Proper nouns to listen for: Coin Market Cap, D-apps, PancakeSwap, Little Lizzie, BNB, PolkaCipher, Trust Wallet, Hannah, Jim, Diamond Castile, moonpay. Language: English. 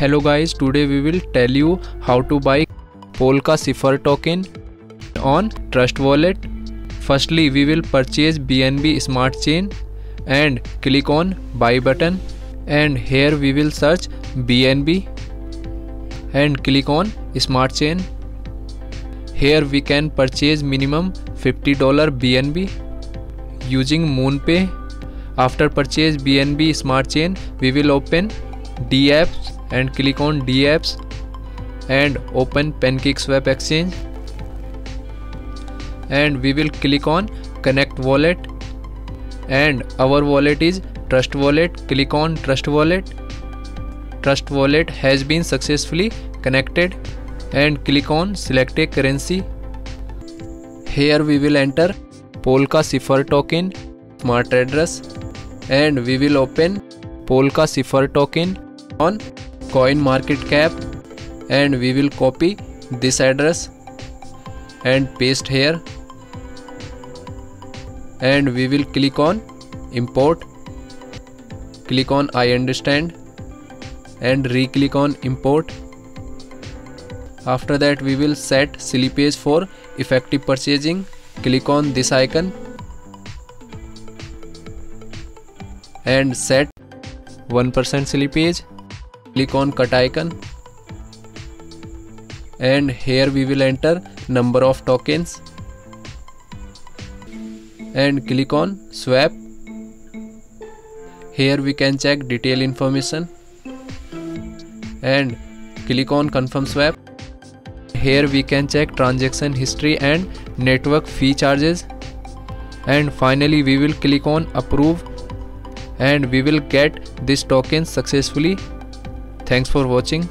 Hello guys, today we will tell you how to buy PolkaCipher token on Trust Wallet. Firstly, we will purchase BNB Smart Chain and click on Buy button. And here we will search BNB and click on Smart Chain. Here we can purchase minimum $50 BNB using moonpay. After purchase BNB Smart Chain, we will open D-apps and click on D-apps and open PancakeSwap exchange, and we will click on connect wallet, and our wallet is Trust Wallet. Click on Trust Wallet. Trust Wallet has been successfully connected, and click on select a currency. Here we will enter PolkaCipher token smart address, and we will open PolkaCipher token on Coin Market Cap, and we will copy this address and paste here, and we will click on import, click on I understand and re-click on import. After that we will set slippage for effective purchasing. Click on this icon and set 1% slippage. Click on cut icon, and here we will enter number of tokens and click on swap. Here we can check detail information and click on confirm swap. Here we can check transaction history and network fee charges, and finally we will click on approve, and we will get this token successfully. Thanks for watching.